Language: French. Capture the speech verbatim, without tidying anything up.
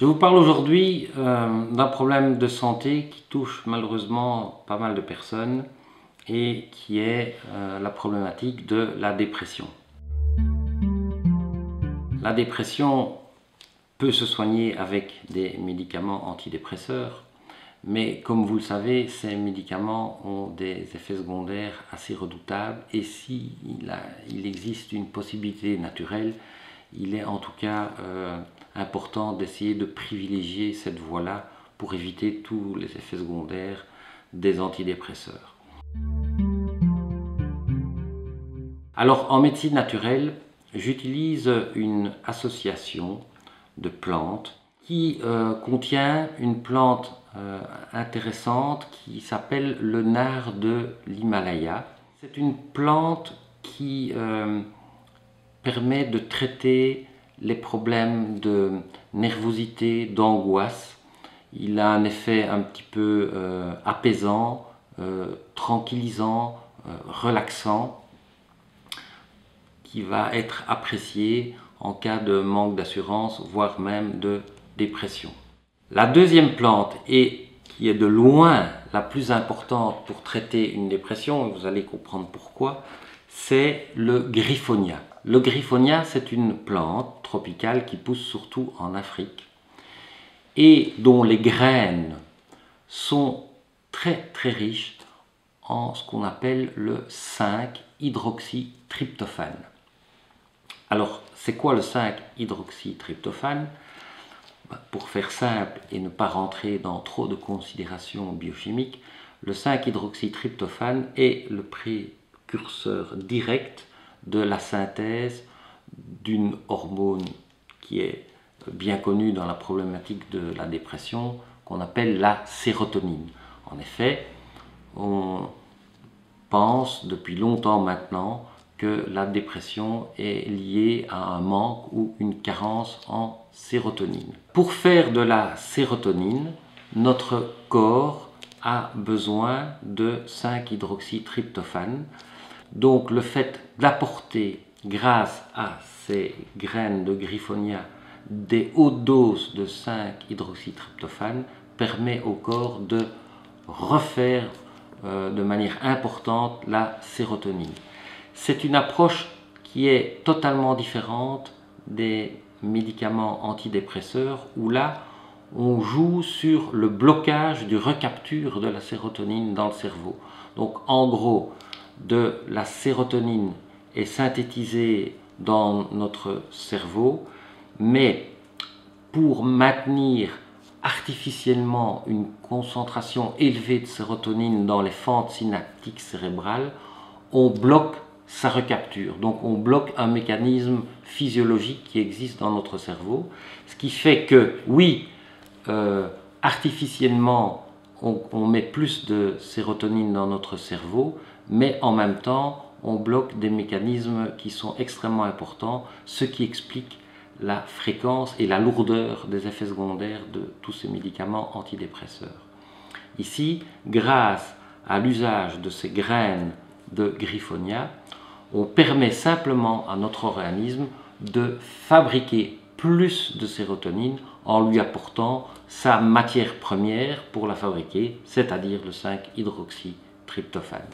Je vous parle aujourd'hui euh, d'un problème de santé qui touche malheureusement pas mal de personnes et qui est euh, la problématique de la dépression. La dépression peut se soigner avec des médicaments antidépresseurs, mais comme vous le savez, ces médicaments ont des effets secondaires assez redoutables et s'il il existe une possibilité naturelle, il est en tout cas euh, important d'essayer de privilégier cette voie-là pour éviter tous les effets secondaires des antidépresseurs. Alors en médecine naturelle, j'utilise une association de plantes qui euh, contient une plante euh, intéressante qui s'appelle le nard de l'Himalaya. C'est une plante qui euh, permet de traiter les problèmes de nervosité, d'angoisse. Il a un effet un petit peu euh, apaisant, euh, tranquillisant, euh, relaxant, qui va être apprécié en cas de manque d'assurance, voire même de dépression. La deuxième plante, et qui est de loin la plus importante pour traiter une dépression, vous allez comprendre pourquoi, c'est le griffonia. Le griffonia, c'est une plante tropicale qui pousse surtout en Afrique et dont les graines sont très très riches en ce qu'on appelle le cinq hydroxytryptophane. Alors, c'est quoi le cinq hydroxytryptophane? Pour faire simple et ne pas rentrer dans trop de considérations biochimiques, le cinq hydroxytryptophane est le précurseur direct de la synthèse d'une hormone qui est bien connue dans la problématique de la dépression, qu'on appelle la sérotonine. En effet, on pense depuis longtemps maintenant que la dépression est liée à un manque ou une carence en sérotonine. Pour faire de la sérotonine, notre corps a besoin de cinq hydroxytryptophane. Donc le fait d'apporter, grâce à ces graines de griffonia, des hautes doses de cinq hydroxytryptophane permet au corps de refaire euh, de manière importante la sérotonine. C'est une approche qui est totalement différente des médicaments antidépresseurs où là, on joue sur le blocage du recapture de la sérotonine dans le cerveau. Donc en gros, de la sérotonine est synthétisée dans notre cerveau, mais pour maintenir artificiellement une concentration élevée de sérotonine dans les fentes synaptiques cérébrales, on bloque sa recapture. Donc on bloque un mécanisme physiologique qui existe dans notre cerveau, ce qui fait que, oui, euh, artificiellement, on, on met plus de sérotonine dans notre cerveau, mais en même temps, on bloque des mécanismes qui sont extrêmement importants, ce qui explique la fréquence et la lourdeur des effets secondaires de tous ces médicaments antidépresseurs. Ici, grâce à l'usage de ces graines de griffonia, on permet simplement à notre organisme de fabriquer plus de sérotonine en lui apportant sa matière première pour la fabriquer, c'est-à-dire le cinq hydroxytryptophane.